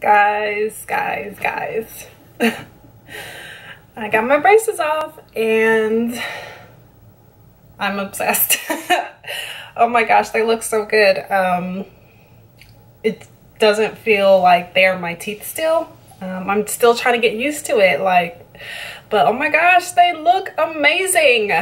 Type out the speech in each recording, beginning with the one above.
Guys. I got my braces off and I'm obsessed. Oh my gosh, they look so good. It doesn't feel like they're my teeth still. I'm still trying to get used to it, but oh my gosh, they look amazing.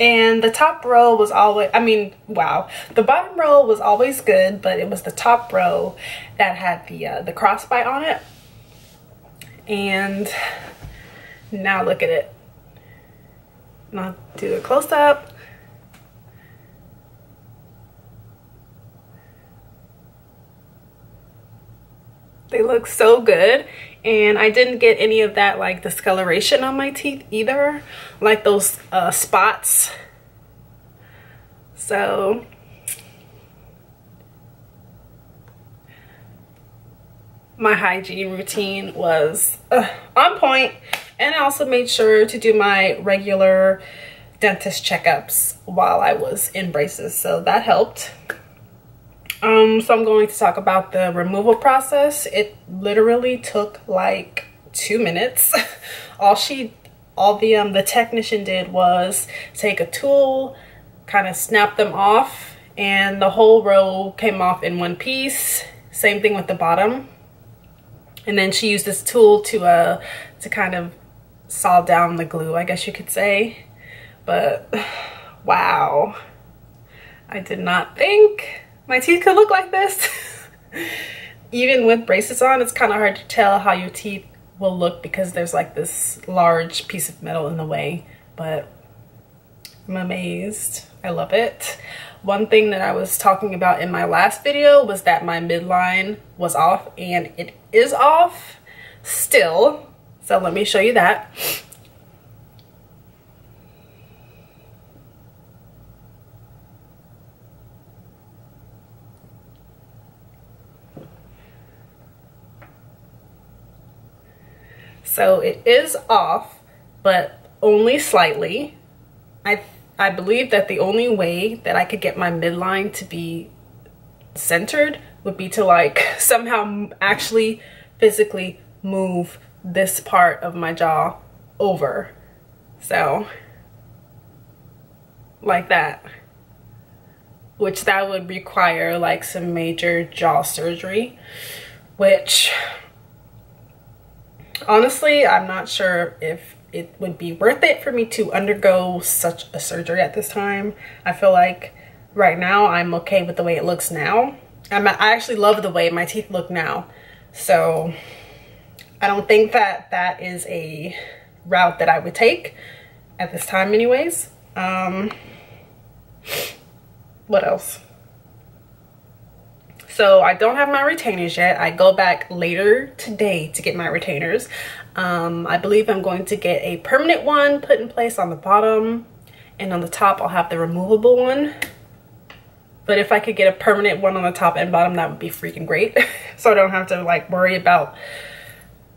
And the top row was always, wow. The bottom row was always good, but it was the top row that had the crossbite on it. And now look at it. And I'll do a close up. They look so good. And I didn't get any of that discoloration on my teeth either, those spots. So my hygiene routine was on point, and I also made sure to do my regular dentist checkups while I was in braces, so that helped. So I'm going to talk about the removal process. It literally took 2 minutes. All the technician did was take a tool, kind of snap them off, and the whole row came off in one piece. Same thing with the bottom. And then she used this tool to kind of saw down the glue, I guess you could say. But wow, I did not think my teeth could look like this. Even with braces on, it's kind of hard to tell how your teeth will look because there's this large piece of metal in the way, but I'm amazed. I love it. One thing that I was talking about in my last video was that my midline was off, and it is off still. So let me show you that. So it is off, but only slightly. I believe that the only way that I could get my midline to be centered would be to somehow actually physically move this part of my jaw over. So like that, which that would require some major jaw surgery, which honestly, I'm not sure if it would be worth it for me to undergo such a surgery at this time. I feel like right now I'm okay with the way it looks now. I actually love the way my teeth look now. So I don't think that that is a route that I would take at this time anyways. What else? So I don't have my retainers yet. I go back later today to get my retainers. I believe I'm going to get a permanent one put in place on the bottom, and on the top I'll have the removable one. But if I could get a permanent one on the top and bottom, that would be freaking great. So I don't have to worry about,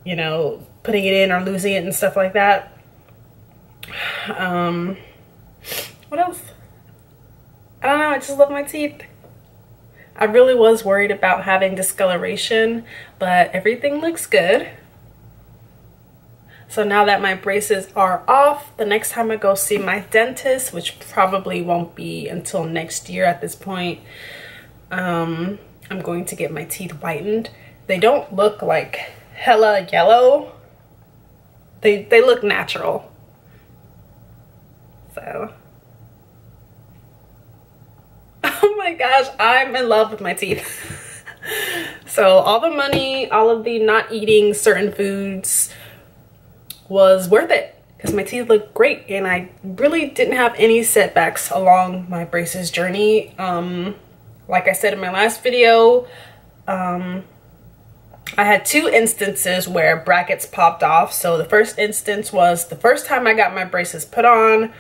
putting it in or losing it and stuff like that. What else? I don't know, I just love my teeth. I really was worried about having discoloration, but everything looks good. So now that my braces are off, the next time I go see my dentist, which probably won't be until next year at this point, I'm going to get my teeth whitened. They don't look like hella yellow. They look natural. So oh my gosh, I'm in love with my teeth. So all the money, all of the not eating certain foods was worth it because my teeth look great, and I really didn't have any setbacks along my braces journey. Like I said in my last video, I had 2 instances where brackets popped off. So the first instance was the first time I got my braces put on.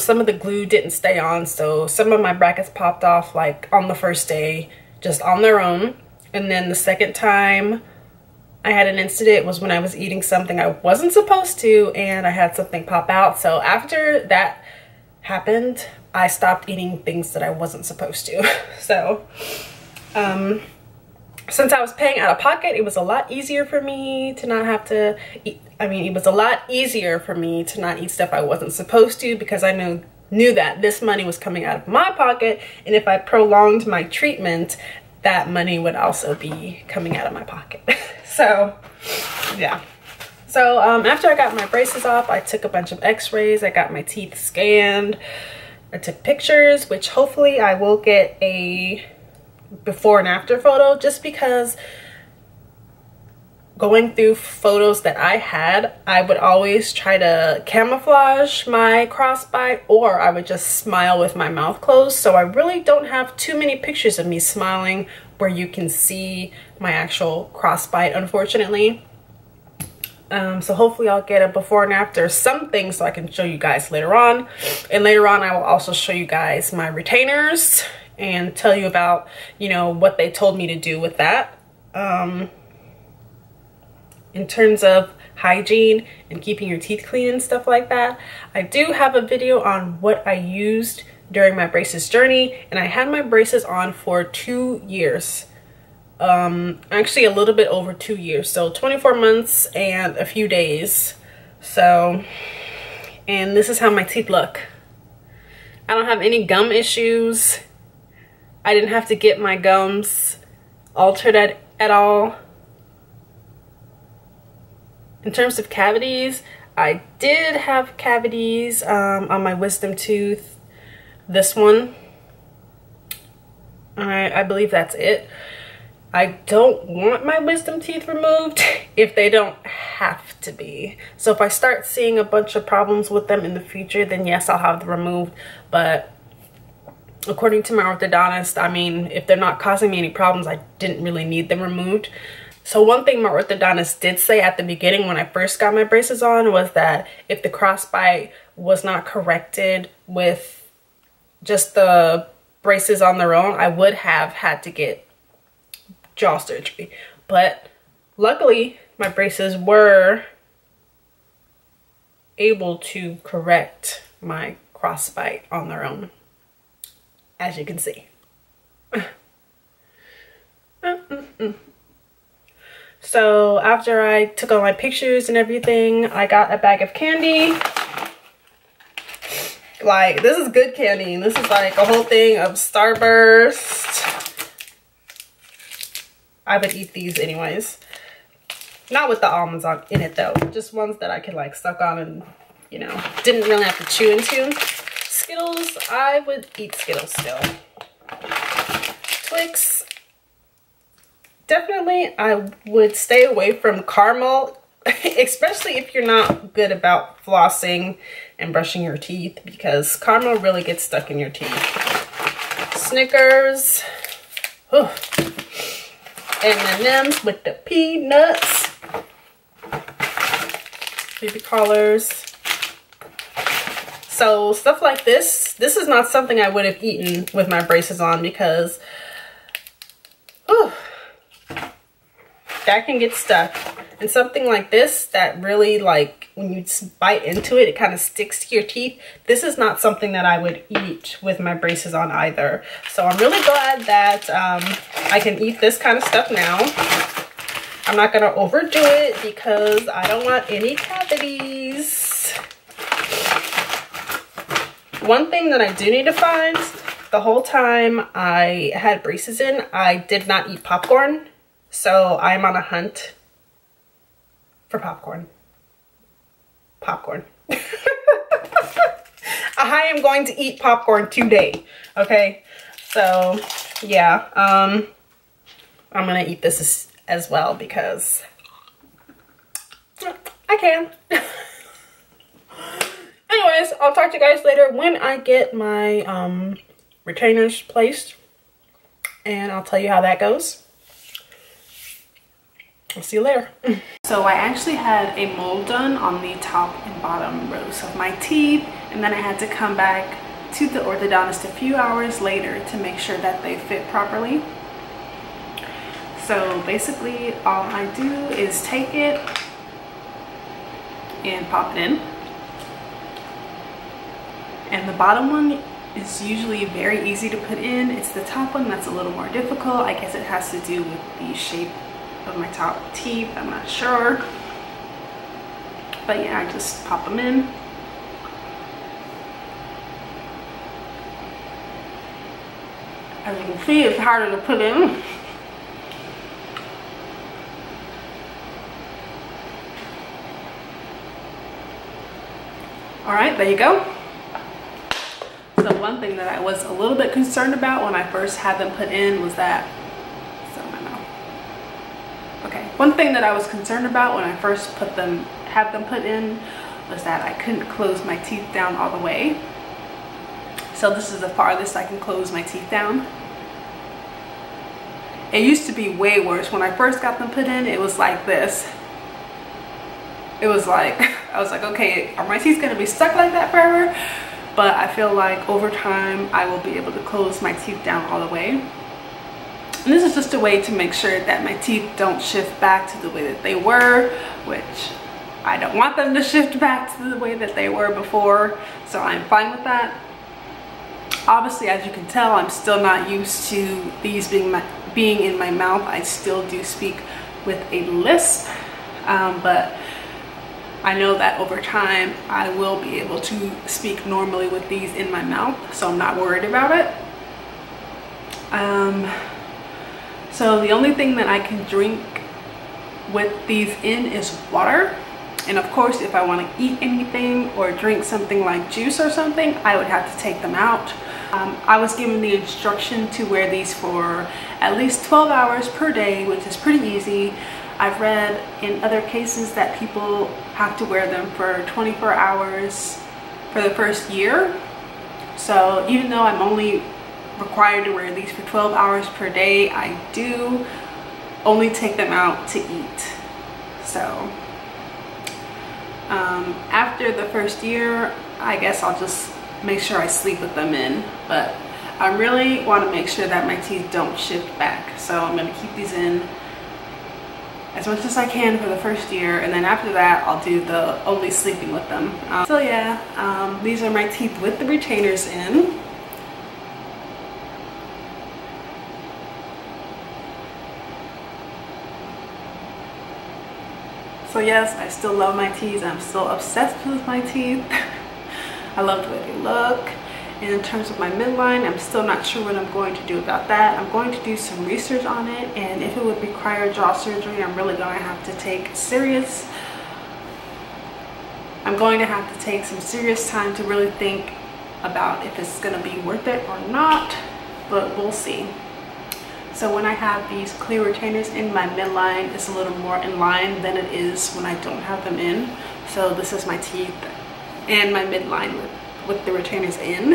Some of the glue didn't stay on, so some of my brackets popped off on the first day, just on their own. And then the second time I had an incident was when I was eating something I wasn't supposed to, and I had something pop out. So after that happened, I stopped eating things that I wasn't supposed to. So since I was paying out of pocket, it was a lot easier for me to not have to eat. I mean, it was a lot easier for me to not eat stuff I wasn't supposed to, because I knew that this money was coming out of my pocket, and if I prolonged my treatment, that money would also be coming out of my pocket. So yeah. So after I got my braces off, I took a bunch of x-rays, I got my teeth scanned, I took pictures, which hopefully I will get a before and after photo, just because going through photos that I had, I would always try to camouflage my crossbite, or I would just smile with my mouth closed. So I really don't have too many pictures of me smiling where you can see my actual crossbite, unfortunately. So hopefully I'll get a before and after something so I can show you guys later on. And later on I will also show you guys my retainers and tell you about, you know, what they told me to do with that. In terms of hygiene and keeping your teeth clean and stuff like that. I do have a video on what I used during my braces journey, and I had my braces on for 2 years. Actually a little bit over 2 years, so 24 months and a few days. So, and this is how my teeth look. I don't have any gum issues. I didn't have to get my gums altered at all. In terms of cavities, I did have cavities on my wisdom tooth, this one. I believe that's it. I don't want my wisdom teeth removed if they don't have to be. So if I start seeing a bunch of problems with them in the future, then yes, I'll have them removed. But according to my orthodontist, I mean, if they're not causing me any problems, I didn't really need them removed. So one thing my orthodontist did say at the beginning when I first got my braces on was that if the crossbite was not corrected with just the braces on their own, I would have had to get jaw surgery. But luckily my braces were able to correct my crossbite on their own, as you can see. So after I took all my pictures and everything, I got a bag of candy. Like, this is good candy. This is like a whole thing of Starburst. I would eat these anyways. Not with the almonds in it though. Just ones that I could like suck on and, you know, didn't really have to chew into. Skittles, I would eat Skittles still. Twix, definitely I would stay away from caramel, especially if you're not good about flossing and brushing your teeth, because caramel really gets stuck in your teeth. Snickers. Whew. M&Ms with the peanuts, baby collars. So stuff like this, this is not something I would have eaten with my braces on, because whew, that can get stuck. And something like this that really, like, when you bite into it, it kind of sticks to your teeth. This is not something that I would eat with my braces on either. So I'm really glad that I can eat this kind of stuff now. I'm not going to overdo it because I don't want any cavities. One thing that I do need to find, the whole time I had braces in, I did not eat popcorn. So I'm on a hunt for popcorn. Popcorn. I am going to eat popcorn today. Okay. So yeah. I'm going to eat this as well because I can. Anyways, I'll talk to you guys later when I get my retainers placed, and I'll tell you how that goes. I'll see you later. So I actually had a mold done on the top and bottom rows of my teeth, and then I had to come back to the orthodontist a few hours later to make sure that they fit properly. So basically all I do is take it and pop it in. And the bottom one is usually very easy to put in. It's the top one that's a little more difficult. I guess it has to do with the shape of my top teeth, I'm not sure. But yeah, I just pop them in. As you can see, it's harder to put in. All right, there you go. So one thing that I was a little bit concerned about when I first had them put in was that, I couldn't close my teeth down all the way. So this is the farthest I can close my teeth down. It used to be way worse. When I first got them put in, it was like this. It was like, I was like, okay, are my teeth gonna be stuck like that forever? But I feel like over time, I will be able to close my teeth down all the way. And this is just a way to make sure that my teeth don't shift back to the way that they were, which I don't want them to shift back to the way that they were before. So I'm fine with that. Obviously, as you can tell, I'm still not used to these being in my mouth. I still do speak with a lisp, but I know that over time I will be able to speak normally with these in my mouth, so I'm not worried about it. So the only thing that I can drink with these in is water, and of course if I want to eat anything or drink something like juice or something, I would have to take them out. I was given the instruction to wear these for at least 12 hours per day, which is pretty easy. I've read in other cases that people have to wear them for 24 hours for the first year. So even though I'm only required to wear these for 12 hours per day, I do only take them out to eat. So after the first year, I guess I'll just make sure I sleep with them in, but I really want to make sure that my teeth don't shift back. So I'm going to keep these in as much as I can for the first year, and then after that I'll do the only sleeping with them. So yeah, these are my teeth with the retainers in. So yes, I still love my teeth. I'm still obsessed with my teeth. I love the way they look. And in terms of my midline, I'm still not sure what I'm going to do about that. I'm going to do some research on it, and if it would require jaw surgery, I'm really going to have to take some serious time to really think about if it's going to be worth it or not, but we'll see. So when I have these clear retainers in, my midline is a little more in line than it is when I don't have them in. So this is my teeth and my midline with the retainers in.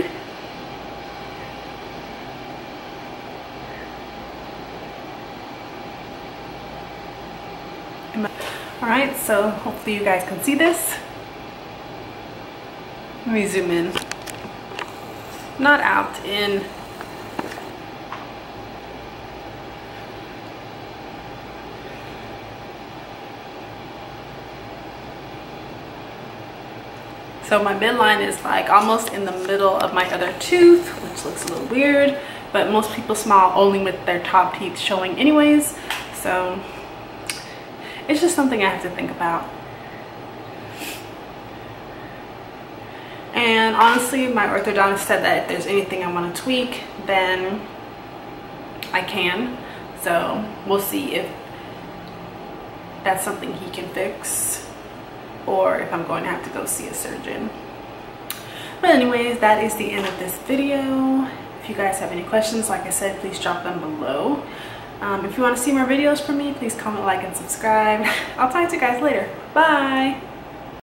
All right, so hopefully you guys can see this. Let me zoom in. Not out, in. So my midline is like almost in the middle of my other tooth, which looks a little weird, but most people smile only with their top teeth showing anyways. So it's just something I have to think about. And honestly, my orthodontist said that if there's anything I want to tweak, then I can. So we'll see if that's something he can fix, or if I'm going to have to go see a surgeon. But anyways, that is the end of this video. If you guys have any questions, like I said, please drop them below. If you want to see more videos from me, please comment, like, and subscribe. I'll talk to you guys later. Bye!